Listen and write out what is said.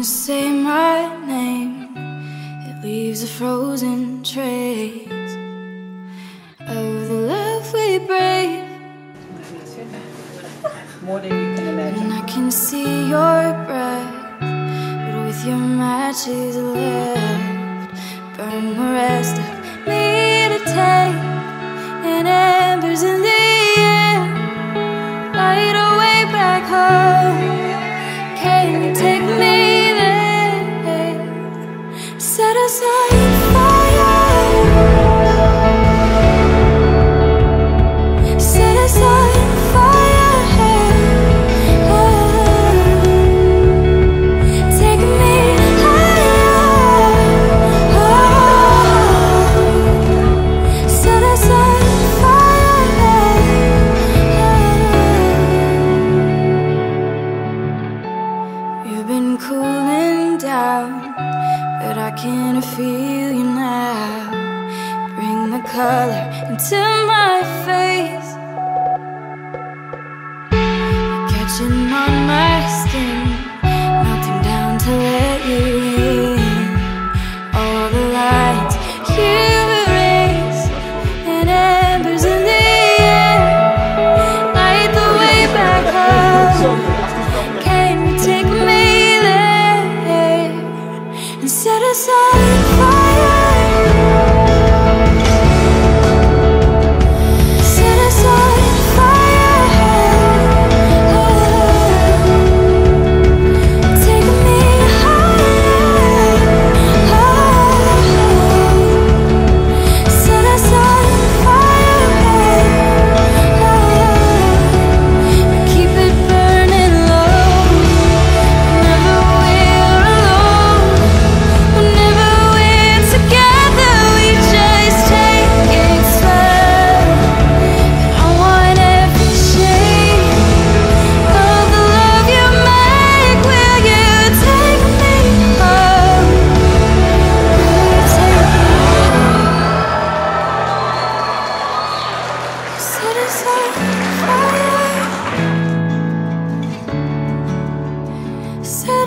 you say my name, it leaves a frozen trace of the love we brave. More than you can imagine. And I can see your breath, but with your matches left, burn the rest of me to take, and embers in the air, light a way back home. Can you take me there? Set us on fire. Set us on fire. Oh, take me higher. Oh, set us on fire. Oh. You've been cooling down, but I can feel you now. Bring the color into my face, catching on my skin, melting down to let you in. All the lines you erase, and embers in the air, light the way back up. Can you take me there and set us on fire? Set us on fire.